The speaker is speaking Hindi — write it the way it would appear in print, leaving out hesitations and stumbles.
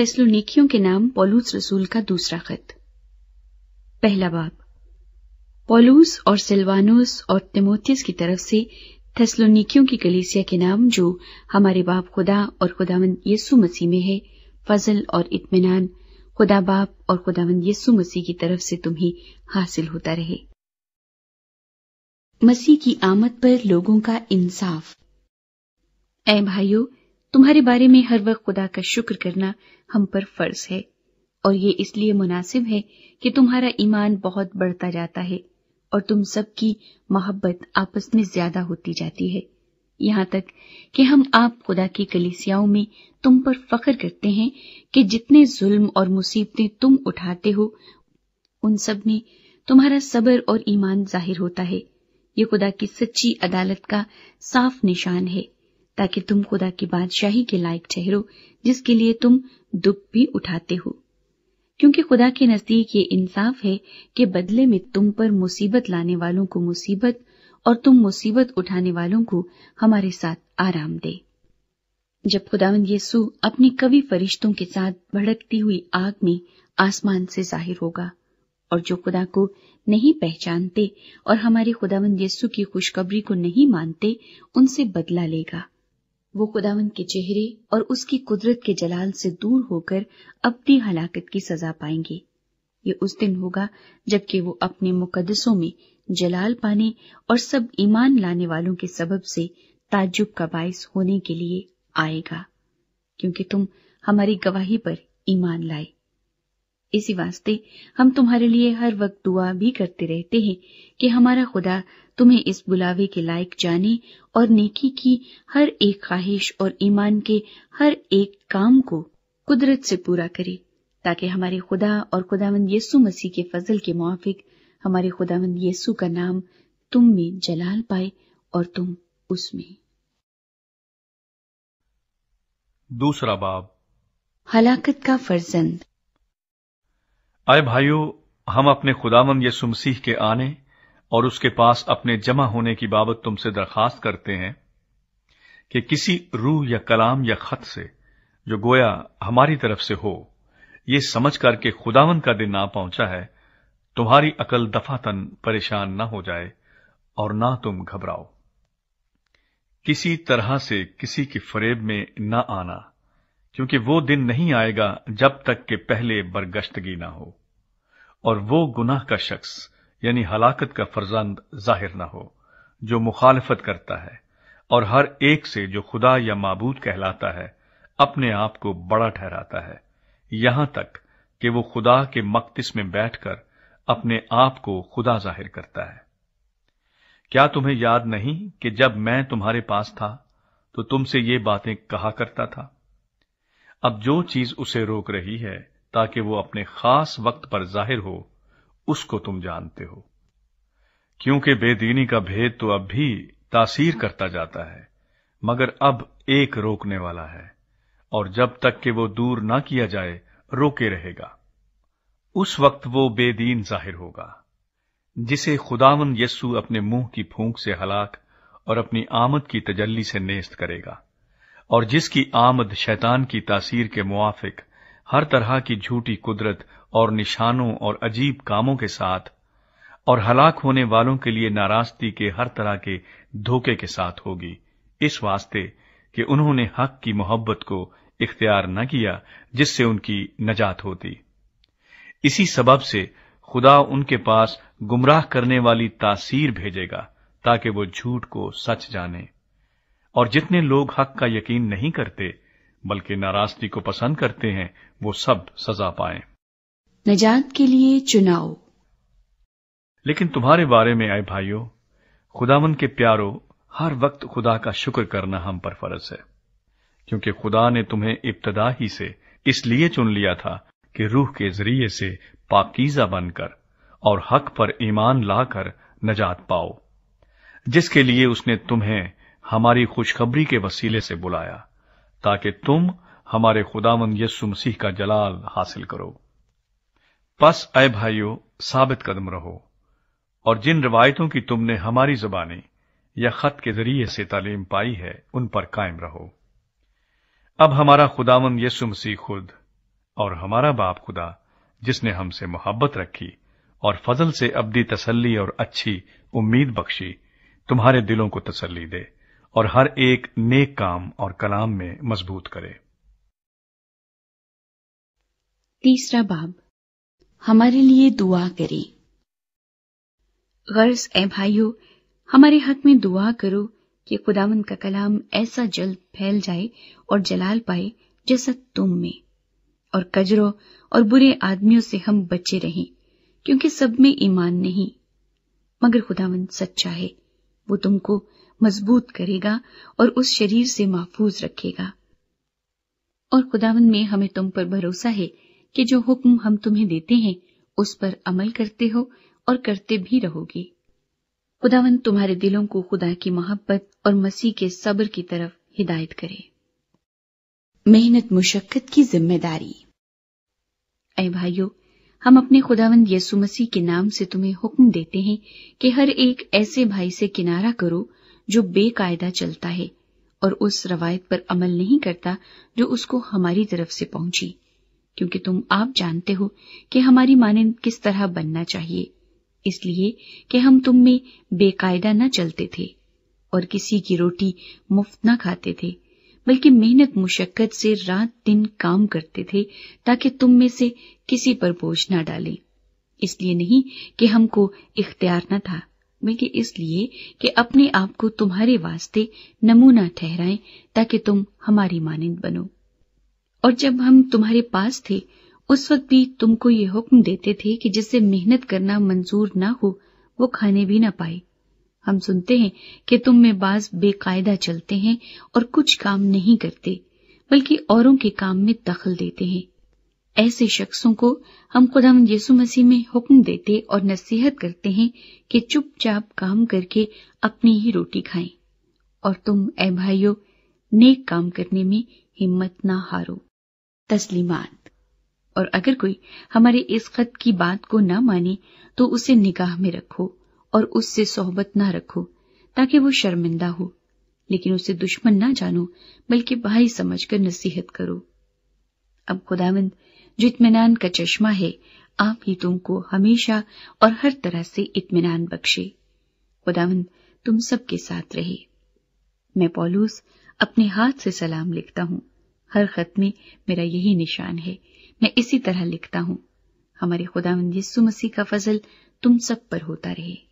थेसलोनिकियों के नाम पौलुस रसूल का दूसरा खत। पहला बाब। पौलुस और सिलवानुस और तिमोथीस की तरफ से थेसलोनिकियों की कलीसिया के नाम जो हमारे बाप खुदा और खुदावंद यीशु मसीह में है, फजल और इत्मीनान खुदा बाप और खुदावंद यीशु मसीह की तरफ से तुम्हें हासिल होता रहे। मसीह की आमद पर लोगों का इंसाफ। ऐ भाइयों, तुम्हारे बारे में हर वक्त खुदा का शुक्र करना हम पर फर्ज है, और ये इसलिए मुनासिब है कि तुम्हारा ईमान बहुत बढ़ता जाता है और तुम सब की मोहब्बत आपस में ज्यादा होती जाती है, यहाँ तक कि हम आप खुदा की कलीसियाओं में तुम पर फख्र करते हैं कि जितने जुल्म और मुसीबतें तुम उठाते हो उन सब में तुम्हारा सब्र और ईमान जाहिर होता है। ये खुदा की सच्ची अदालत का साफ निशान है, ताकि तुम खुदा की बादशाही के लायक ठहरो, जिसके लिए तुम दुख भी उठाते हो, क्योंकि खुदा के नजदीक ये इंसाफ है कि बदले में तुम पर मुसीबत लाने वालों को मुसीबत और तुम मुसीबत उठाने वालों को हमारे साथ आराम दे। जब खुदावंद यीशु अपने कवि फरिश्तों के साथ भड़कती हुई आग में आसमान से जाहिर होगा, और जो खुदा को नहीं पहचानते और हमारे खुदावंद यीशु की खुशखबरी को नहीं मानते, उनसे बदला लेगा। वो खुदावंद के चेहरे और उसकी कुदरत के जलाल से दूर होकर अपनी हलाकत की सजा पाएंगे। ये उस दिन होगा जबकि वो अपने मुकद्दसों में जलाल पाने और सब ईमान लाने वालों के सबब से ताज्जुब का बायस होने के लिए आएगा, क्योंकि तुम हमारी गवाही पर ईमान लाए। इसी वास्ते हम तुम्हारे लिए हर वक्त दुआ भी करते रहते हैं कि हमारा खुदा तुम्हें इस बुलावे के लायक जाने और नेकी की हर एक ख्वाहिश और ईमान के हर एक काम को कुदरत से पूरा करे, ताकि हमारे खुदा और खुदावंद यीशु मसीह के फजल के मुआफिक हमारे खुदावंद यीशु का नाम तुम में जलाल पाए और तुम उसमें। दूसरा बाब। हलाकत का फर्जंद। आए भाइयों, हम अपने खुदावंद यीशु मसीह के आने और उसके पास अपने जमा होने की बाबत तुमसे दरखास्त करते हैं कि किसी रूह या कलाम या खत से जो गोया हमारी तरफ से हो, ये समझ कर के खुदावंद का दिन ना पहुंचा है, तुम्हारी अकल दफातन परेशान ना हो जाए और ना तुम घबराओ। किसी तरह से किसी की फरेब में ना आना, क्योंकि वो दिन नहीं आएगा जब तक के पहले बरगश्तगी ना हो और वो गुनाह का शख्स यानी हलाकत का फर्जंद जाहिर ना हो, जो मुखालफत करता है और हर एक से जो खुदा या माबूद कहलाता है अपने आप को बड़ा ठहराता है, यहां तक कि वो खुदा के मकदिस में बैठकर अपने आप को खुदा जाहिर करता है। क्या तुम्हें याद नहीं कि जब मैं तुम्हारे पास था तो तुमसे ये बातें कहा करता था? अब जो चीज उसे रोक रही है ताकि वो अपने खास वक्त पर जाहिर हो, उसको तुम जानते हो, क्योंकि बेदीनी का भेद तो अब भी तासीर करता जाता है, मगर अब एक रोकने वाला है, और जब तक कि वो दूर ना किया जाए रोके रहेगा। उस वक्त वो बेदीन जाहिर होगा, जिसे खुदावंद यीशु अपने मुंह की फूंक से हलाक और अपनी आमद की तजल्ली से नेस्त करेगा, और जिसकी आमद शैतान की तासीर के मुआफिक हर तरह की झूठी कुदरत और निशानों और अजीब कामों के साथ और हलाक होने वालों के लिए नाराजगी के हर तरह के धोखे के साथ होगी, इस वास्ते कि उन्होंने हक की मोहब्बत को इख्तियार न किया जिससे उनकी नजात होती। इसी सबब से खुदा उनके पास गुमराह करने वाली तासीर भेजेगा, ताकि वो झूठ को सच जाने, और जितने लोग हक का यकीन नहीं करते बल्कि नाराजगी को पसंद करते हैं, वो सब सजा पाएं। नजात के लिए चुनाव। लेकिन तुम्हारे बारे में आए भाइयों, खुदावन के प्यारो, हर वक्त खुदा का शुक्र करना हम पर फर्ज है, क्योंकि खुदा ने तुम्हें इब्तदा ही से इसलिए चुन लिया था कि रूह के जरिए से पाकीज़ा बनकर और हक पर ईमान लाकर नजात पाओ, जिसके लिए उसने तुम्हें हमारी खुशखबरी के वसीले से बुलाया, ताकि तुम हमारे खुदावंद यीशु मसीह का जलाल हासिल करो। बस ऐ भाइयों, साबित कदम रहो, और जिन रिवायतों की तुमने हमारी जुबानी या खत के जरिए से तालीम पाई है, उन पर कायम रहो। अब हमारा खुदावंद यीशु मसीह खुद और हमारा बाप खुदा जिसने हमसे मोहब्बत रखी और फजल से अब्दी तसल्ली और अच्छी उम्मीद बख्शी, तुम्हारे दिलों को तसल्ली दे और हर एक नेक काम और कलाम में मजबूत करे। तीसरा बाब, हमारे लिए दुआ करें। गर्ज ए भाइयों, हमारे हक में दुआ करो कि खुदावंद का कलाम ऐसा जल्द फैल जाए और जलाल पाए जैसा तुम में, और कजरों और बुरे आदमियों से हम बचे रहें, क्योंकि सब में ईमान नहीं। मगर खुदावंद सच्चा है, वो तुमको मजबूत करेगा और उस शरीर से महफूज रखेगा। और खुदावंद में हमें तुम पर भरोसा है कि जो हुक्म हम तुम्हें देते हैं उस पर अमल करते हो और करते भी रहोगे। खुदावंद तुम्हारे दिलों को खुदा की मोहब्बत और मसीह के सब्र की तरफ हिदायत करे। मेहनत मुशक्कत की जिम्मेदारी। ऐ भाइयों, हम अपने खुदावंद यीशु मसीह के नाम से तुम्हें हुक्म देते हैं कि हर एक ऐसे भाई से किनारा करो जो बेकायदा चलता है और उस रवायत पर अमल नहीं करता जो उसको हमारी तरफ से पहुंची, क्योंकि तुम आप जानते हो कि हमारी मानंद किस तरह बनना चाहिए, इसलिए कि हम तुम में बेकायदा न चलते थे और किसी की रोटी मुफ्त न खाते थे, बल्कि मेहनत मुशक्कत से रात दिन काम करते थे ताकि तुम में से किसी पर बोझ न डाले। इसलिए नहीं कि हमको इख्तियार न था, बल्कि इसलिए कि अपने आप को तुम्हारे वास्ते नमूना ठहराएं ताकि तुम हमारी मानिंद बनो। और जब हम तुम्हारे पास थे उस वक्त भी तुमको ये हुक्म देते थे कि जिससे मेहनत करना मंजूर ना हो वो खाने भी ना पाए। हम सुनते हैं कि तुम में बाज बेकायदा चलते हैं और कुछ काम नहीं करते, बल्कि औरों के काम में दखल देते हैं। ऐसे शख्सों को हम खुदावंद यीशु मसीह में हुक्म देते और नसीहत करते हैं कि चुपचाप काम करके अपनी ही रोटी खाएं। और तुम ऐ भाइयों, नेक काम करने में हिम्मत ना हारो। तस्लीमात। और अगर कोई हमारे इस खत की बात को ना माने तो उसे निगाह में रखो और उससे सोहबत ना रखो ताकि वो शर्मिंदा हो, लेकिन उसे दुश्मन ना जानो बल्कि भाई समझकर नसीहत करो। अब खुदावंद जो इत्मीनान का चश्मा है, आप ही तुमको हमेशा और हर तरह से इत्मीनान बख्शे। खुदावंद तुम सबके साथ रहे। मैं पौलुस अपने हाथ से सलाम लिखता हूँ। हर खत में मेरा यही निशान है, मैं इसी तरह लिखता हूँ। हमारे खुदावंद यीशु मसीह का फजल तुम सब पर होता रहे।